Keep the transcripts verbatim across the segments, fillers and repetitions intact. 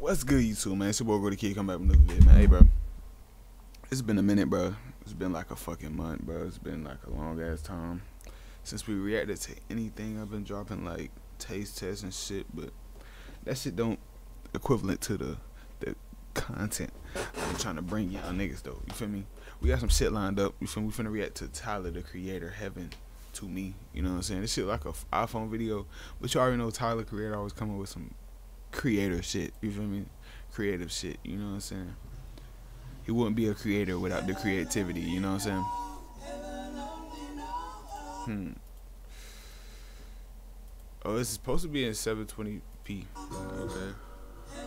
What's good, YouTube, man? It's your boy Gloh the Kid. Come back with another video, man. Hey, bro. It's been a minute, bro. It's been like a fucking month, bro. It's been like a long ass time since we reacted to anything. I've been dropping like taste tests and shit, but that shit don't equivalent to the the content I'm trying to bring y'all niggas though. You feel me? We got some shit lined up. You feel me? We finna react to Tyler, the Creator, Heaven To Me. You know what I'm saying? This shit like a iPhone video, but you already know Tyler, Creator, always coming with some creator shit. You feel me? Creative shit. You know what I'm saying? He wouldn't be a creator without the creativity, you know what I'm saying? Hmm. Oh, this is supposed to be in seven twenty p. Okay.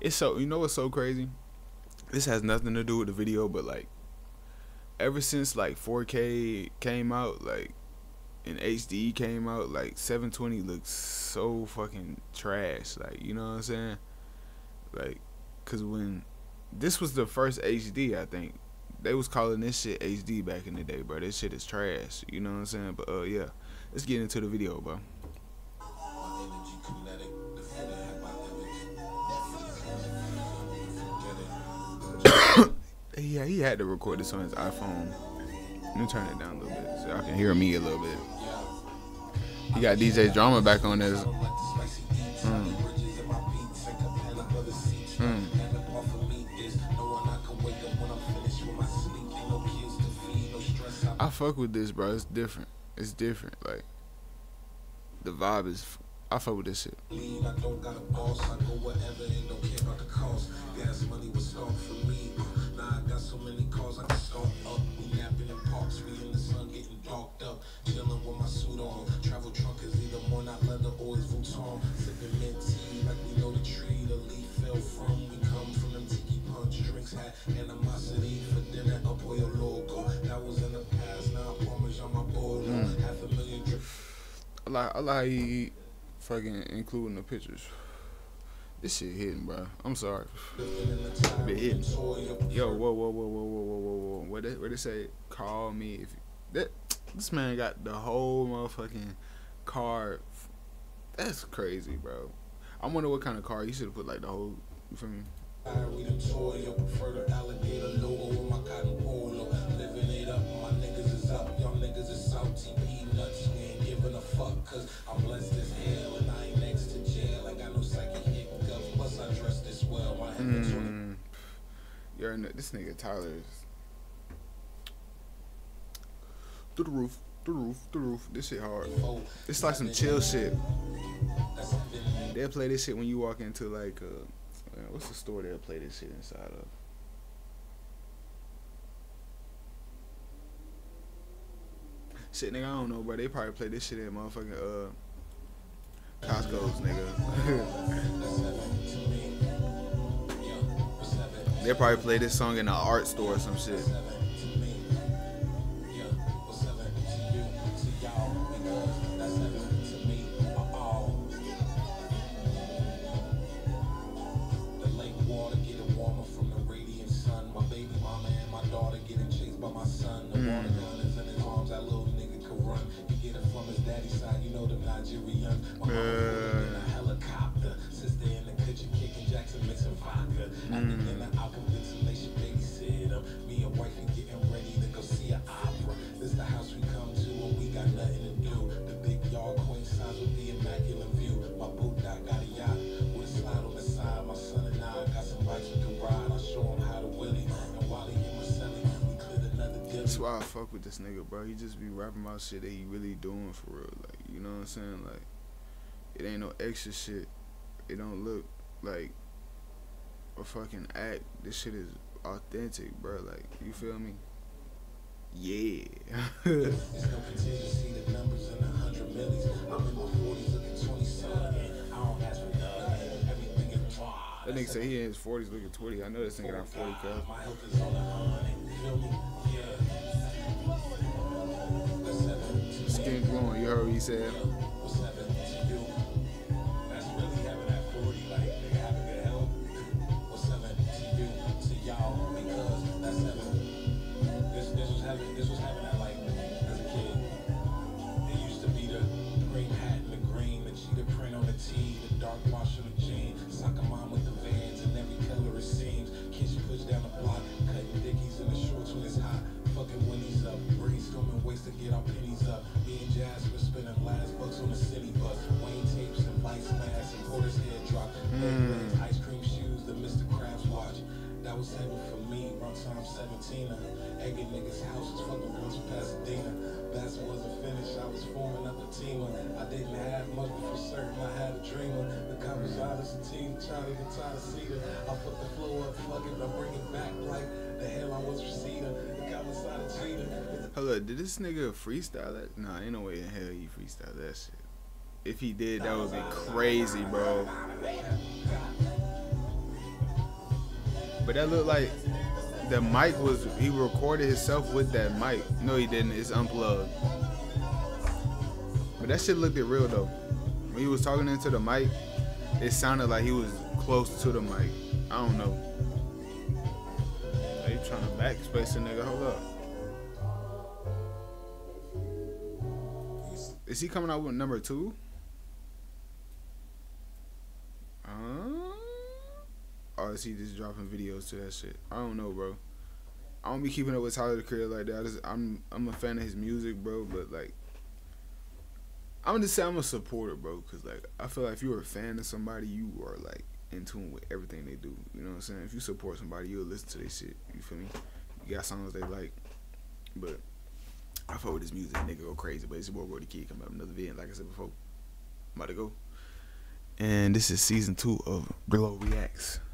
It's so, you know what's so crazy? This has nothing to do with the video, but like, ever since like four K came out, like, and H D came out, like, seven twenty looks so fucking trash. Like, you know what I'm saying? Like, cause when this was the first H D, I think they was calling this shit H D back in the day, bro. This shit is trash. You know what I'm saying? But uh, yeah, let's get into the video, bro. Yeah, he had to record this on his iPhone. Let me turn it down a little bit so y'all can hear me a little bit. He got D J Drama back on this. Mm. Mm. I fuck with this, bro. It's different. It's different. Like, the vibe is. F I fuck with this shit. I like, I like he fucking including the pictures. This shit hitting, bro. I'm sorry. Been hitting. Yo, whoa, whoa, whoa, whoa, whoa, whoa, whoa, whoa. What they, what they say? Call me if you, that. This man got the whole motherfucking car. That's crazy, bro. I wonder what kind of car you should have put like the whole. You feel me? I read a toy, your preferred alligator logo with my cotton polo. Living it up, my niggas is up, y'all niggas is salty. Peanuts, we ain't giving a fuck, cause I'm blessed as hell and I ain't next to jail. I got no psychic hiccups, plus I dress this well. My head's on it. You're in the, this nigga Tyler's through the roof, through the roof, through the roof. This shit hard. It's like some chill shit. They'll play this shit when you walk into like a. Man, what's the store they'll play this shit inside of? Shit, nigga, I don't know, bro. They probably play this shit in motherfucking uh Costco's, nigga. They probably play this song in an art store or some shit. That's why I fuck with this nigga, bro. He just be rapping about shit that he really doing for real. Like, you know what I'm saying? Like, it ain't no extra shit. It don't look like a fucking act. This shit is authentic, bro. Like, you feel me? Yeah. It's no contingency, the numbers in the hundred millies. I'm in my forties looking twenty-seven. I don't ask for nothing. Everything is wild. That nigga say he in his forties looking twenty. I know this nigga got forty, cuz. My health is on the hunt. Feel me? Going, you heard what he said. What's that to you? That's really having that forty, like nigga having good health. What's that to you, to y'all? Because that's seven. This this was having this was having that like as a kid. It used to be the green hat and the green, the cheetah print on the T out washing the jeans, soccer mom with the Vans and every color it seems. Kids pushed down the block, cutting dickies in the shorts when it's hot. Fucking Winnie's up, brainstorming ways to get our pennies up. Me and Jasper spending last bucks on the city bus. Wayne tapes and lights flash and quarters head drop. Mm. Ice cream shoes, the Mister Krabs watch. That was heaven for me, around time seventeen. Egging niggas' houses, fucking once from Pasadena. Bass wasn't finished, I was forming up a team. I didn't have much, but for certain I had a dreamer. The cop was honest, the team trying to get tired of cedar. I put the flow up, fuck it, I bring it back like the hell I was for cedar. The cop was out of cheater. Hold up, did this nigga freestyle that? Nah, ain't no way in hell he freestyle that shit. If he did, that would be crazy, bro. But that looked like the mic was, he recorded himself with that mic. No, he didn't. It's unplugged. But that shit looked real, though. When he was talking into the mic, it sounded like he was close to the mic. I don't know. They trying to backspace a nigga. Hold up. Is he coming out with number two? Or is he just dropping videos to that shit? I don't know, bro. I don't be keeping up with Tyler, the Creator, like that. I just, I'm I'm a fan of his music, bro. But like, I'm gonna say I'm a supporter, bro. Cause like, I feel like if you're a fan of somebody, you are like in tune with everything they do. You know what I'm saying? If you support somebody, you'll listen to their shit. You feel me? You got songs they like. But I fuck with his music, nigga, go crazy. But it's your boy Gloh the Kid coming up with another video. And like I said before, I'm about to go. And this is season two of Gloh Reacts.